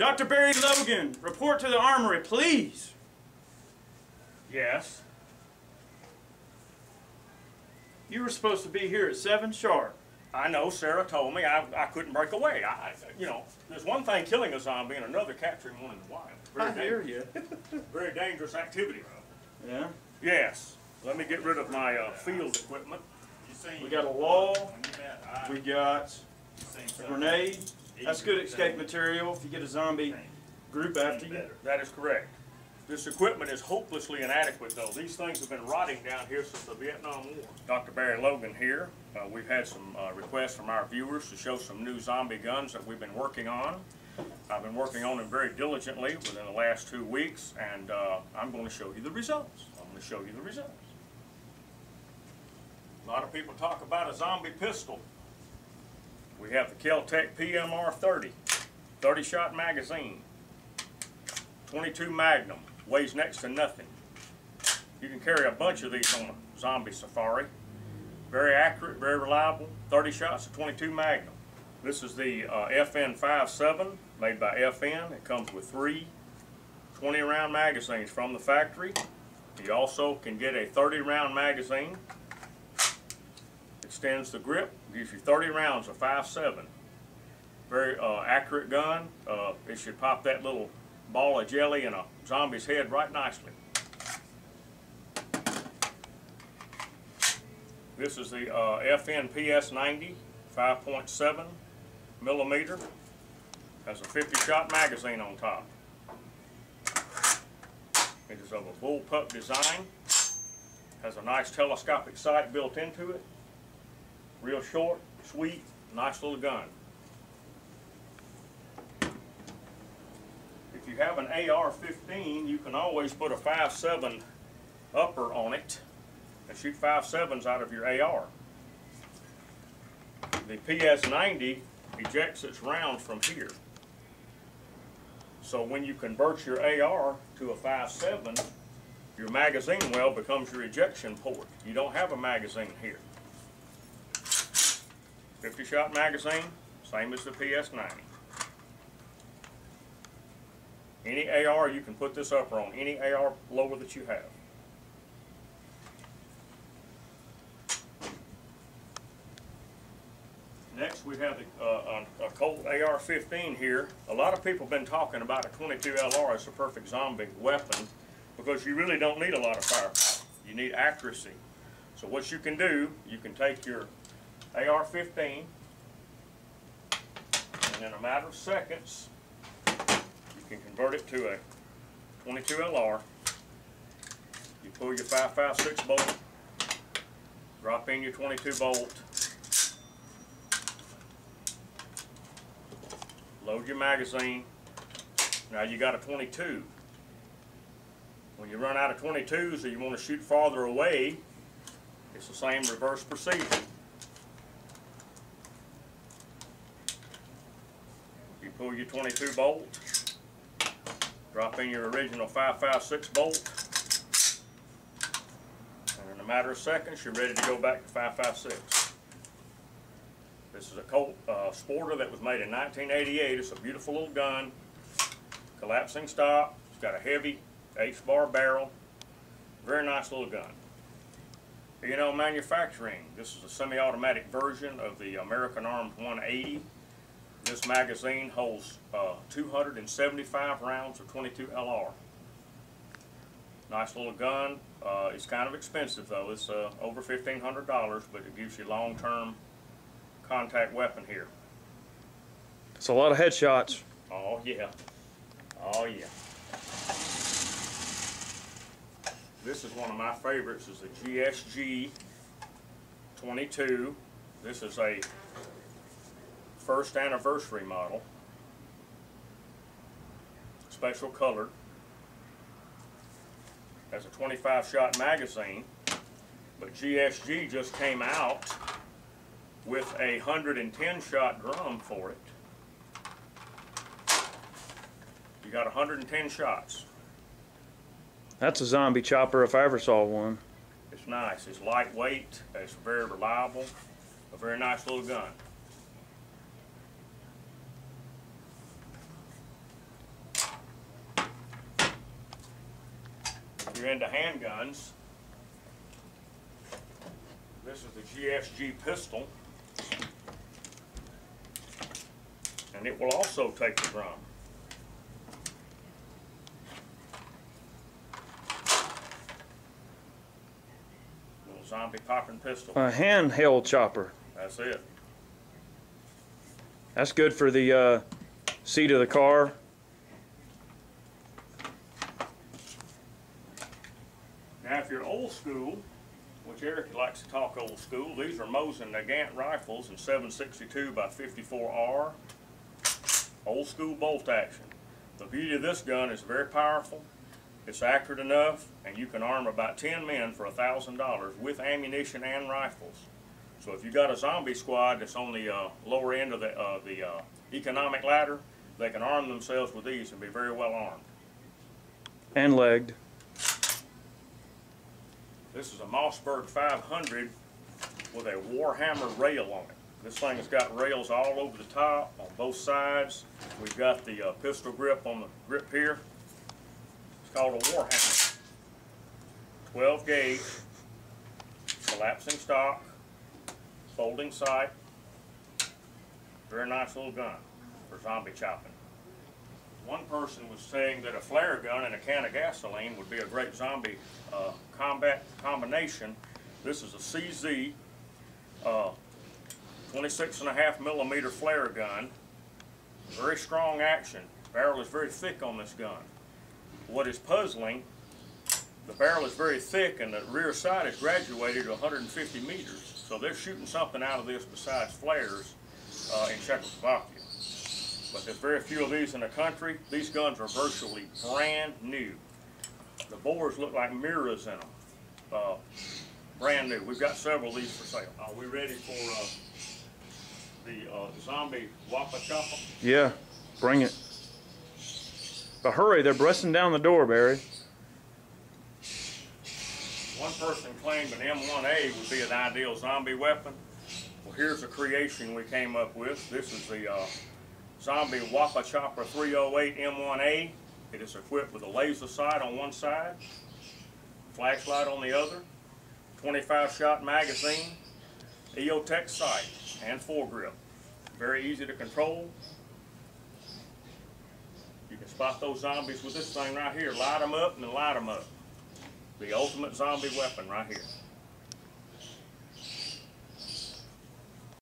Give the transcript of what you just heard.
Dr. Barry Logan, report to the armory, please. Yes. You were supposed to be here at 7 sharp. I know, Sarah told me I couldn't break away. You know, there's one thing killing a zombie and another capturing one in the wild. I hear you. Very dangerous activity. Yeah? Yes. Let me get rid of my field equipment. We got a wall. We got a grenade. That's good escape material if you get a zombie group after you. That is correct. This equipment is hopelessly inadequate, though. These things have been rotting down here since the Vietnam War. Dr. Barry Logan here. We've had some requests from our viewers to show some new zombie guns that we've been working on. I've been working on them very diligently within the last 2 weeks, and I'm going to show you the results. A lot of people talk about a zombie pistol. We have the Kel-Tec PMR-30, 30-shot magazine, 22 Magnum. Weighs next to nothing. You can carry a bunch of these on a zombie safari. Very accurate, very reliable, 30 shots of 22 Magnum. This is the FN-57 made by FN. It comes with 3 20-round magazines from the factory. You also can get a 30-round magazine. Extends the grip, gives you 30 rounds of 5.7. Very accurate gun. It should pop that little ball of jelly in a zombie's head right nicely. This is the FN PS90, 5.7 millimeter. Has a 50-shot magazine on top. It is of a bullpup design. Has a nice telescopic sight built into it. Real short, sweet, nice little gun. If you have an AR-15, you can always put a 5.7 upper on it and shoot 5.7s out of your AR. The PS90 ejects its round from here. So when you convert your AR to a 5.7, your magazine well becomes your ejection port. You don't have a magazine here. 50-shot magazine, same as the PS90. Any AR, you can put this upper on, any AR lower that you have. Next, we have a Colt AR-15 here. A lot of people have been talking about a 22 LR as a perfect zombie weapon because you really don't need a lot of firepower. You need accuracy. So what you can do, you can take your AR-15, and in a matter of seconds, you can convert it to a 22 LR. You pull your 5.56 bolt, drop in your 22 bolt, load your magazine. Now you got a 22. When you run out of 22s or you want to shoot farther away, it's the same reverse procedure. Pull your 22 bolt, drop in your original 5.56 bolt, and in a matter of seconds you're ready to go back to 5.56. This is a Colt Sporter that was made in 1988. It's a beautiful little gun, collapsing stock, it's got a heavy H-bar barrel, very nice little gun. You know, manufacturing, this is a semi-automatic version of the American Arms 180. This magazine holds 275 rounds of 22 LR. Nice little gun. It's kind of expensive though. It's over $1,500, but it gives you long-term contact weapon here. It's a lot of headshots. Oh yeah. Oh yeah. This is one of my favorites. Is the GSG 22. This is a first anniversary model, special colored, has a 25-shot magazine, but GSG just came out with a 110-shot drum for it. You got 110 shots. That's a zombie chopper if I ever saw one. It's nice, it's lightweight, it's very reliable, a very nice little gun. you're into handguns, this is the GSG pistol, and it will also take the drum. Little zombie popping pistol. A handheld chopper. That's it. That's good for the seat of the car. Now if you're old school, which Eric likes to talk old school, these are Mosin Nagant rifles in 7.62 by 54R. Old school bolt action. The beauty of this gun is very powerful, it's accurate enough, and you can arm about 10 men for $1,000 with ammunition and rifles. So if you got a zombie squad that's on the lower end of the economic ladder, they can arm themselves with these and be very well armed. And legged. This is a Mossberg 500 with a Warhammer rail on it. This thing has got rails all over the top, on both sides. We've got the pistol grip on the grip here. It's called a Warhammer. 12 gauge, collapsing stock, folding sight. Very nice little gun for zombie chopping. One person was saying that a flare gun and a can of gasoline would be a great zombie combat combination. This is a CZ 26.5mm flare gun. Very strong action. Barrel is very thick on this gun. What is puzzling, the barrel is very thick and the rear sight is graduated to 150 meters. So they're shooting something out of this besides flares in Czechoslovakia. But there's very few of these in the country. These guns are virtually brand new. The bores look like mirrors in them. Brand new. We've got several of these for sale. Are we ready for the zombie wappa choppa? Yeah, bring it. But hurry, they're busting down the door, Barry. One person claimed an M1A would be an ideal zombie weapon. Well, here's a creation we came up with. This is the Zombie Wappa Chopper 308 M1A. It is equipped with a laser sight on one side, flashlight on the other, 25-shot magazine, EOTech sight, and foregrip. Very easy to control. You can spot those zombies with this thing right here. Light them up and then light them up. The ultimate zombie weapon right here.